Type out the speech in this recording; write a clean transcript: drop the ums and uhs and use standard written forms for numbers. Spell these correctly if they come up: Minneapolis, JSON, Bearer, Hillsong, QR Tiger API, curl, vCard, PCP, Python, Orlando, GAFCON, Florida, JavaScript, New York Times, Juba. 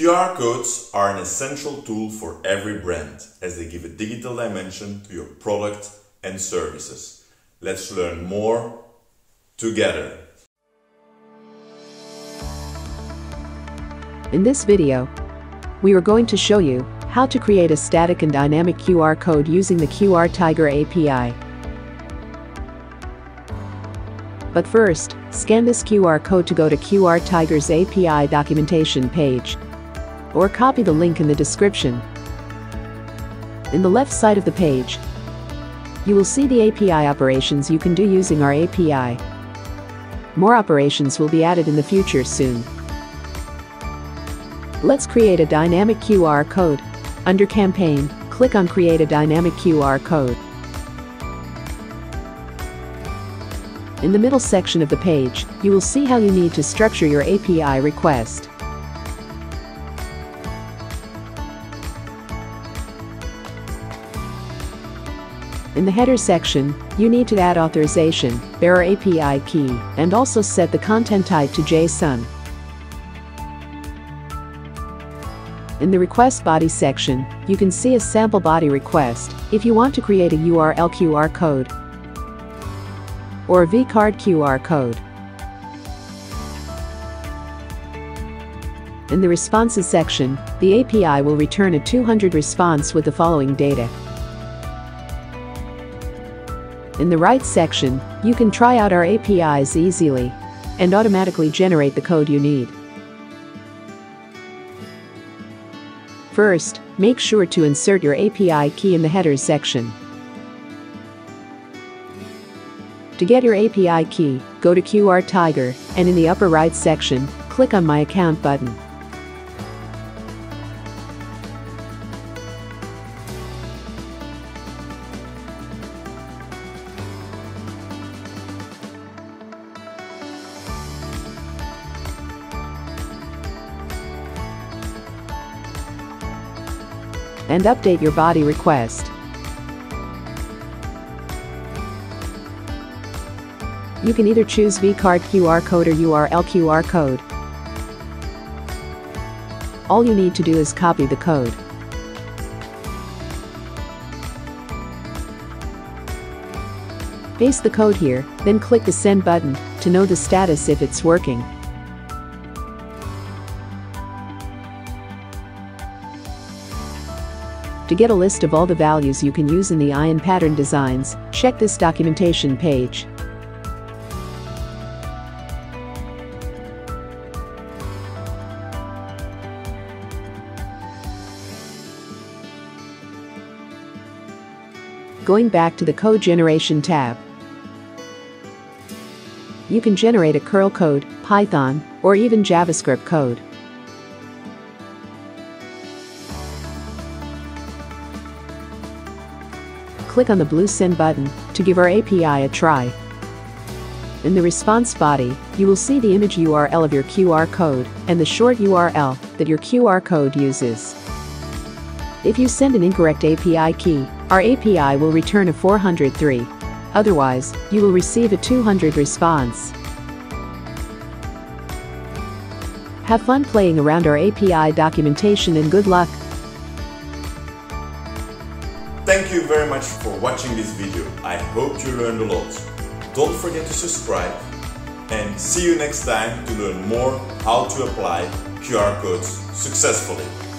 QR codes are an essential tool for every brand as they give a digital dimension to your product and services. Let's learn more together. In this video, we are going to show you how to create a static and dynamic QR code using the QR Tiger API. But first, scan this QR code to go to QR Tiger's API documentation page, or copy the link in the description. In the left side of the page, you will see the API operations you can do using our API. More operations will be added in the future soon. Let's create a dynamic QR code. Under Campaign, click on Create a Dynamic QR Code. In the middle section of the page, you will see how you need to structure your API request. In the header section, you need to add authorization, bearer API key, and also set the content type to JSON. In the request body section, you can see a sample body request if you want to create a URL QR code or a vCard QR code. In the responses section, the API will return a 200 response with the following data. In the Rights section, you can try out our APIs easily and automatically generate the code you need. First, make sure to insert your API key in the Headers section. To get your API key, go to QR Tiger, and in the upper right section, click on My Account button. And update your body request. You can either choose vCard QR code or URL QR code. All you need to do is copy the code. Paste the code here, then click the Send button to know the status if it's working. To get a list of all the values you can use in the I and pattern designs, check this documentation page. Going back to the Code Generation tab, you can generate a curl code, Python, or even JavaScript code. Click on the blue Send button to give our API a try. In the response body, you will see the image URL of your QR code and the short URL that your QR code uses. If you send an incorrect API key, our API will return a 403. Otherwise, you will receive a 200 response. Have fun playing around our API documentation and good luck! Thank you very much for watching this video. I hope you learned a lot. Don't forget to subscribe and see you next time to learn more how to apply QR codes successfully.